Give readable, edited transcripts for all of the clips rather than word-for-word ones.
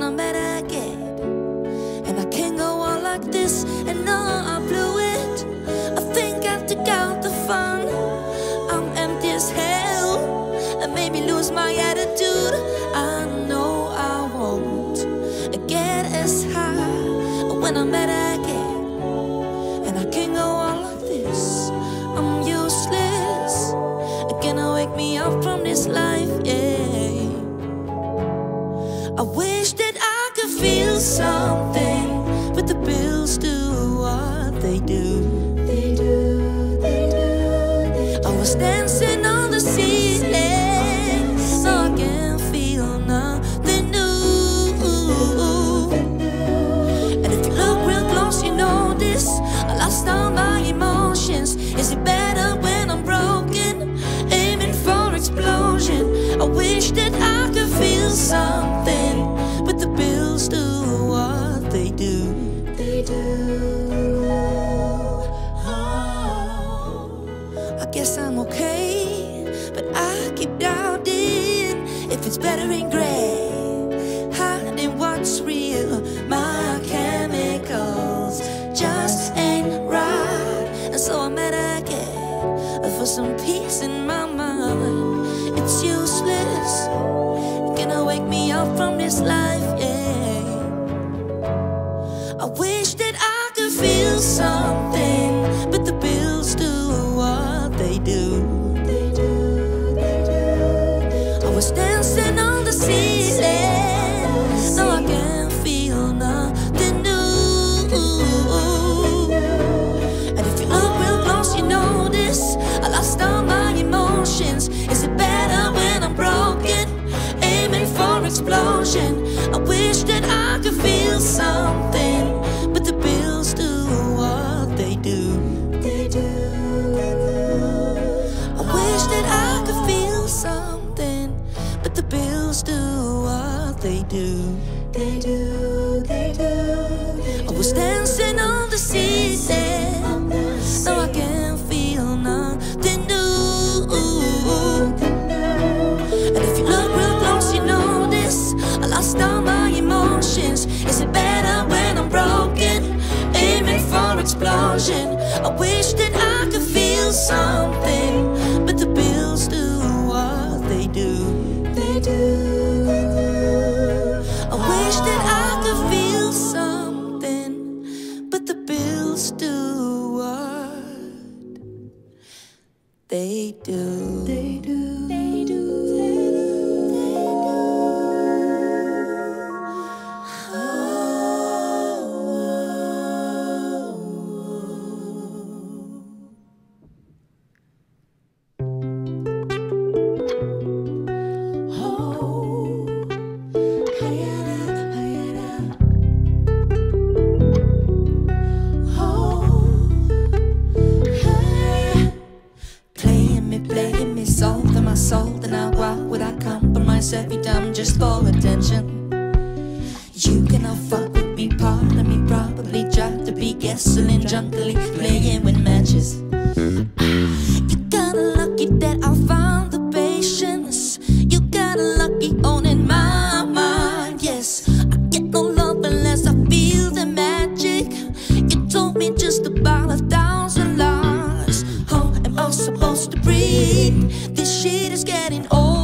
when I'm at again. And I can't go on like this, and no, I blew it. I think I took out the fun. I'm empty as hell, and maybe lose my attitude. I know I won't get as high when I'm at again. And I can't go on like this, I'm useless. Gonna wake me up from this life, yeah. I wish that I could feel something, but the pills do what they do. They do, they do, they do. I was dancing on the ceiling, so I can feel nothing new. And if you look real close, you know this. I lost all my emotions. Is it better when I'm broken, aiming for explosion? I wish that I could feel something. Guess I'm okay, but I keep doubting if it's better in gray, hiding what's real. My chemicals just ain't right, and so I'm at again for some peace in my mind. It's useless, gonna wake me up from this life, yeah. I wish that I could feel something, but the pills do what they do, they do, they do. I was dancing on the ceiling, so I can feel nothing new. And if you look real close, you know this. I lost all my emotions. Is it better when I'm broken, aiming for explosion? I wish that I could feel something, but the pills do what they do. They do. I could feel something, but the pills do what they do. They do, they do, they do. I was dancing on the ceiling, so I can feel nothing new. And if you look real close, you know this. I lost all my emotions. Is it better when I'm broken, aiming for explosion? I wish that I could feel something, but the pills do what they do. They do. I wish that I could feel something, but the pills do what they do. They do. They do. Every time just for attention. You cannot fuck with me, part of me probably tried to be gasoline, drunkenly playing with matches. You gotta lucky that I found the patience. You gotta lucky owning my mind, yes. I get no love unless I feel the magic. You told me just about 1,000 lies. How am I supposed to breathe? This shit is getting old.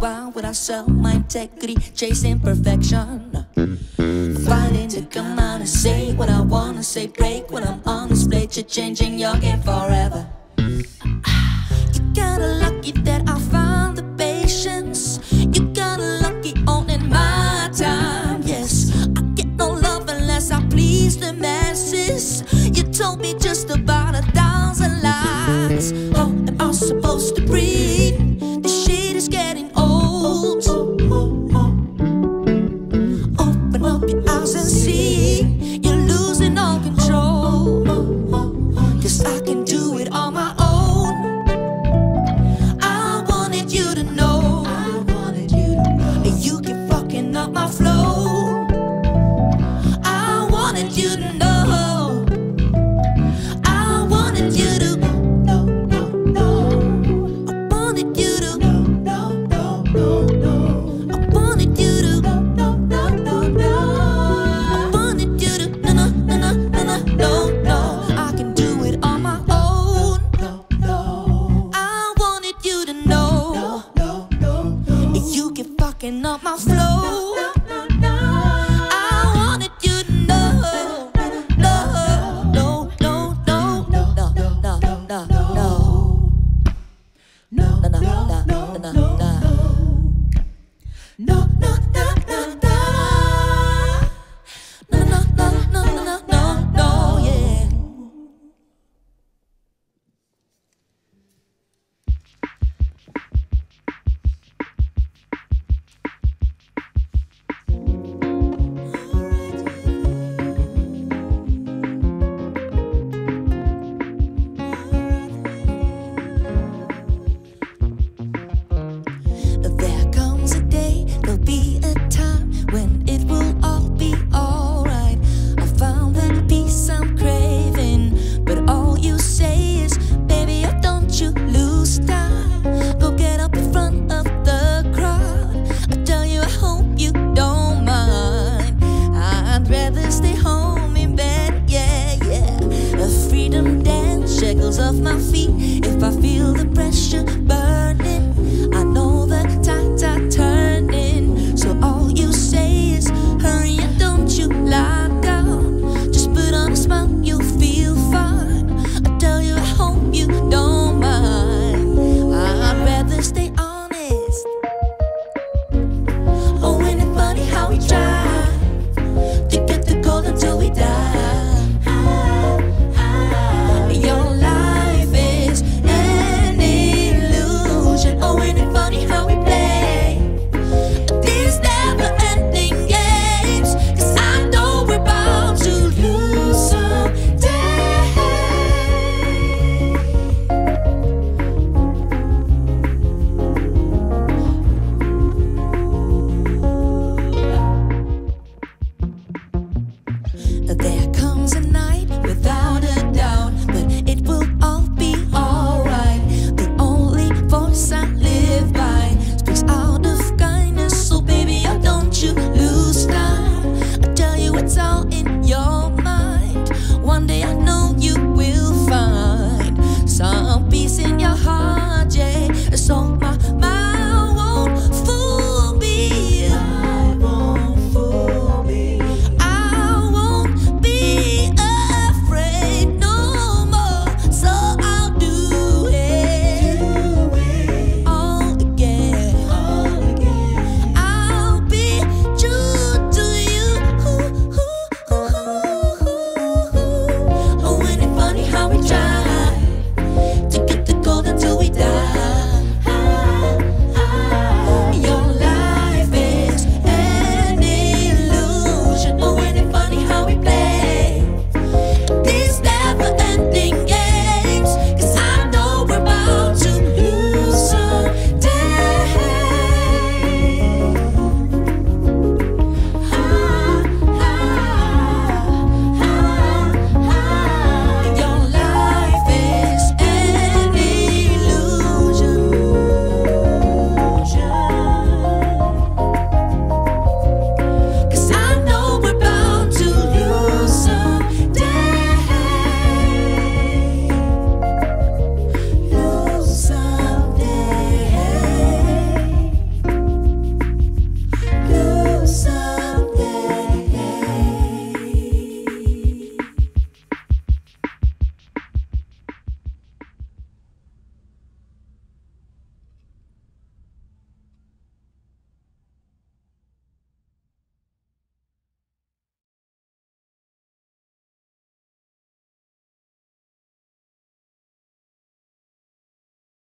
Why would I sell my integrity, chasing perfection? Fighting to come out and say what I wanna say, break when I'm on display. You're changing your game forever. You gotta lucky that I found the patience. You gotta lucky owning my time, yes. I get no love unless I please the masses. told me just about 1,000 lies. How am I supposed to breathe? This shit is getting old. Open up your eyes and see, you're losing all control. Cause I can do it on my own. I wanted you to know, and you keep fucking up my flow. I wanted you to know, fucking up my flow. I wanted you to know. No, no, no, no, no, no, no, no, no, no, no, no, no. Off my feet if I feel the pressure.